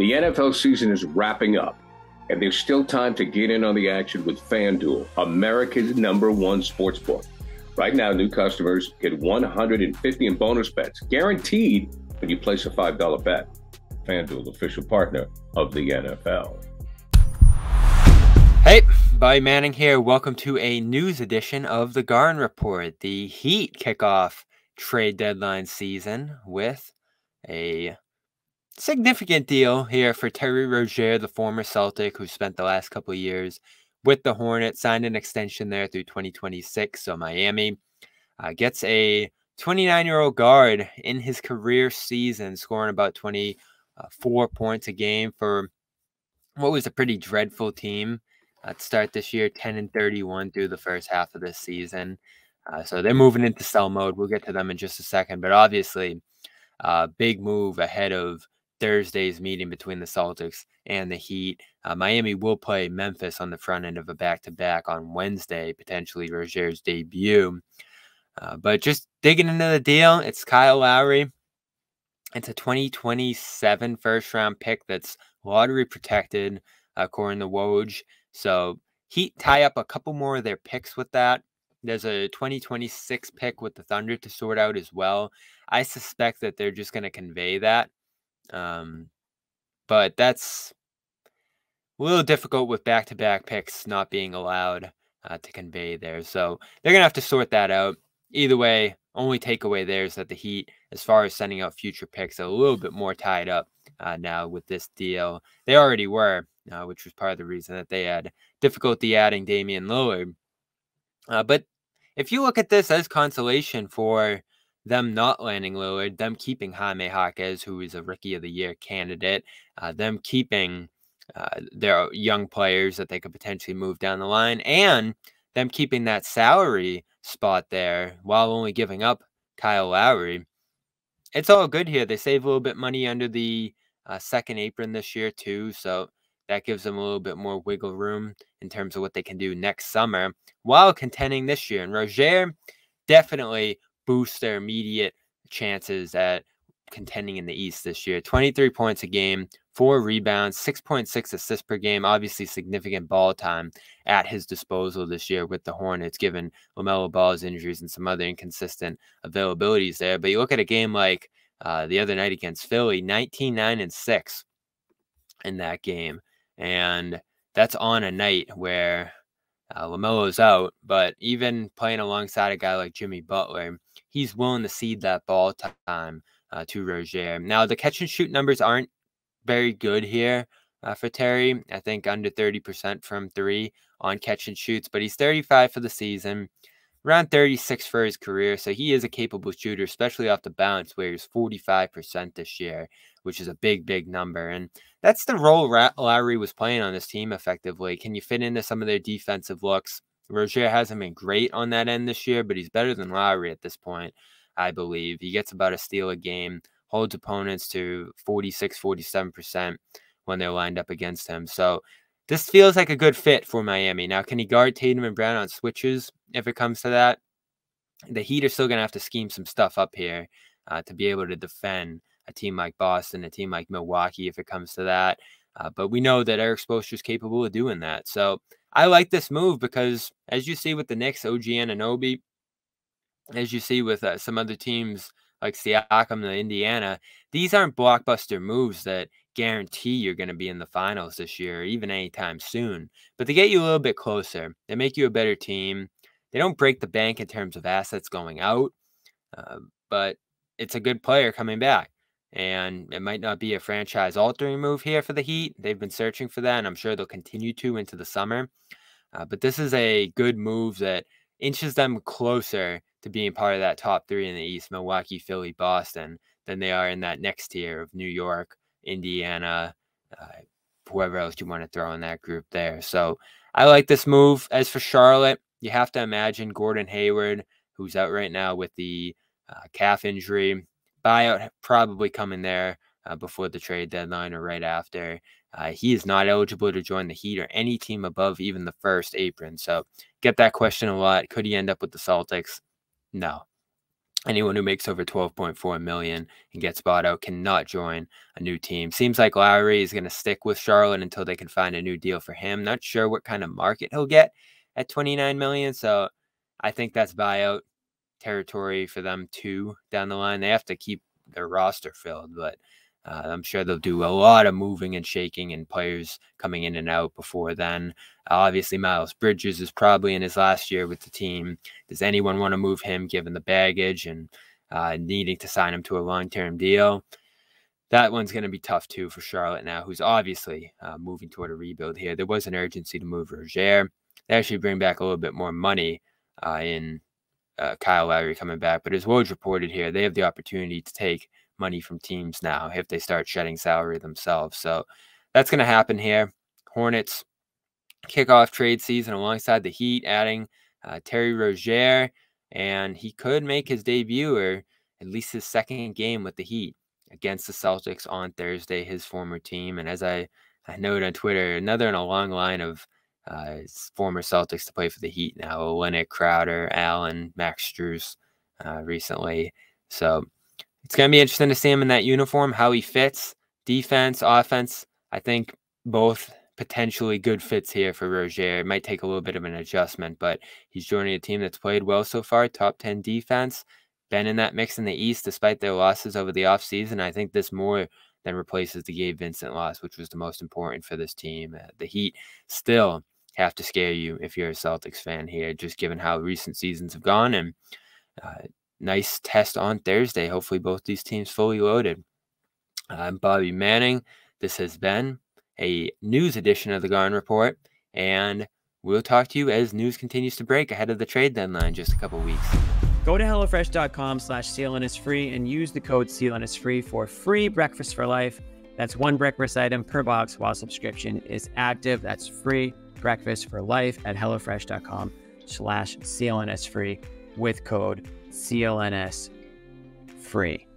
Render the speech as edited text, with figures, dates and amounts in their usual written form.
The NFL season is wrapping up, and there's still time to get in on the action with FanDuel, America's #1 sportsbook. Right now, new customers get $150 in bonus bets, guaranteed when you place a $5 bet. FanDuel, official partner of the NFL. Hey, Bobby Manning here. Welcome to a news edition of the Garden Report. The Heat kick off trade deadline season with a significant deal here for Terry Rozier, the former Celtic who spent the last couple of years with the Hornets, signed an extension there through 2026. So Miami gets a 29-year-old guard in his career season, scoring about 24 points a game for what was a pretty dreadful team to start this year, 10-31 through the first half of this season. So they're moving into sell mode. We'll get to them in just a second. But obviously, big move ahead of Thursday's meeting between the Celtics and the Heat. Miami will play Memphis on the front end of a back-to-back on Wednesday, potentially Rozier's debut. But just digging into the deal, it's Kyle Lowry. It's a 2027 first-round pick that's lottery protected, according to Woj. So Heat tie up a couple more of their picks with that. There's a 2026 pick with the Thunder to sort out as well. I suspect that they're just going to convey that. But that's a little difficult with back-to-back picks not being allowed to convey there. So they're going to have to sort that out. Either way, only takeaway there is that the Heat, as far as sending out future picks, are a little bit more tied up now with this deal. They already were, which was part of the reason that they had difficulty adding Damian Lillard. But if you look at this as consolation for them not landing Lillard, them keeping Jaime Jaquez, who is a Rookie of the Year candidate, them keeping their young players that they could potentially move down the line, and them keeping that salary spot there while only giving up Kyle Lowry. It's all good here. They save a little bit money under the second apron this year too, so that gives them a little bit more wiggle room in terms of what they can do next summer while contending this year. And Rozier definitely boosts their immediate chances at contending in the East this year. 23 points a game, 4 rebounds, 6.6 assists per game. Obviously, significant ball time at his disposal this year with the Hornets, given LaMelo Ball's injuries and some other inconsistent availabilities there. But you look at a game like the other night against Philly, 19-9-6 in that game. And that's on a night where LaMelo's out, but even playing alongside a guy like Jimmy Butler, he's willing to cede that ball time to Rozier. Now, the catch-and-shoot numbers aren't very good here for Terry. I think under 30% from three on catch-and-shoots, but he's 35 for the season, around 36 for his career, so he is a capable shooter, especially off the bounce, where he's 45% this year, which is a big, big number. And that's the role Lowry was playing on this team effectively. Can you fit into some of their defensive looks? Rozier hasn't been great on that end this year, but he's better than Lowry at this point, I believe. He gets about a steal a game, holds opponents to 46, 47% when they're lined up against him. So this feels like a good fit for Miami. Now, can he guard Tatum and Brown on switches if it comes to that? The Heat are still going to have to scheme some stuff up here to be able to defend a team like Boston, a team like Milwaukee, if it comes to that. But we know that Eric Spoelstra is capable of doing that. So I like this move because, as you see with the Knicks, OG Anunoby, as you see with some other teams like Siakam and Indiana, these aren't blockbuster moves that guarantee you're going to be in the finals this year or even anytime soon. But they get you a little bit closer. They make you a better team. They don't break the bank in terms of assets going out, but it's a good player coming back. And it might not be a franchise-altering move here for the Heat. They've been searching for that, and I'm sure they'll continue to into the summer. But this is a good move that inches them closer to being part of that top three in the East, Milwaukee, Philly, Boston, than they are in that next tier of New York, Indiana, whoever else you want to throw in that group there. So I like this move. As for Charlotte, you have to imagine Gordon Hayward, who's out right now with the calf injury, buyout probably coming there before the trade deadline or right after. He is not eligible to join the Heat or any team above even the first apron. So get that question a lot. Could he end up with the Celtics? No. Anyone who makes over $12.4 million and gets bought out cannot join a new team. Seems like Lowry is going to stick with Charlotte until they can find a new deal for him. Not sure what kind of market he'll get at $29 million, so I think that's buyout territory for them too down the line. They have to keep their roster filled, but I'm sure they'll do a lot of moving and shaking and players coming in and out before then. Obviously, Miles Bridges is probably in his last year with the team. Does anyone want to move him given the baggage and needing to sign him to a long-term deal? That one's going to be tough too for Charlotte now, who's obviously moving toward a rebuild here. There was an urgency to move Rozier. They actually bring back a little bit more money in Kyle Lowry coming back. But as Woj reported here, they have the opportunity to take money from teams now if they start shedding salary themselves. So that's going to happen here. Hornets kick off trade season alongside the Heat, adding Terry Rozier, and he could make his debut or at least his second game with the Heat against the Celtics on Thursday, his former team. And as I noted on Twitter, another in a long line of former Celtics to play for the Heat now: Olenek, Crowder, Allen, Max Strus recently. So it's going to be interesting to see him in that uniform, how he fits, defense, offense. I think both potentially good fits here for Rozier. It might take a little bit of an adjustment, but he's joining a team that's played well so far, top 10 defense, been in that mix in the East despite their losses over the offseason. I think this more than replaces the Gabe Vincent loss, which was the most important for this team. The Heat still have to scare you if you're a Celtics fan here, just given how recent seasons have gone, and nice test on Thursday. Hopefully both these teams fully loaded. I'm Bobby Manning. This has been a news edition of the Garden Report, and we'll talk to you as news continues to break ahead of the trade deadline in just a couple weeks. Go to HelloFresh.com/CLNSFree and use the code CLNSFree for free breakfast for life. That's one breakfast item per box while subscription is active. That's free breakfast for life at HelloFresh.com/CLNSFree with code CLNS free.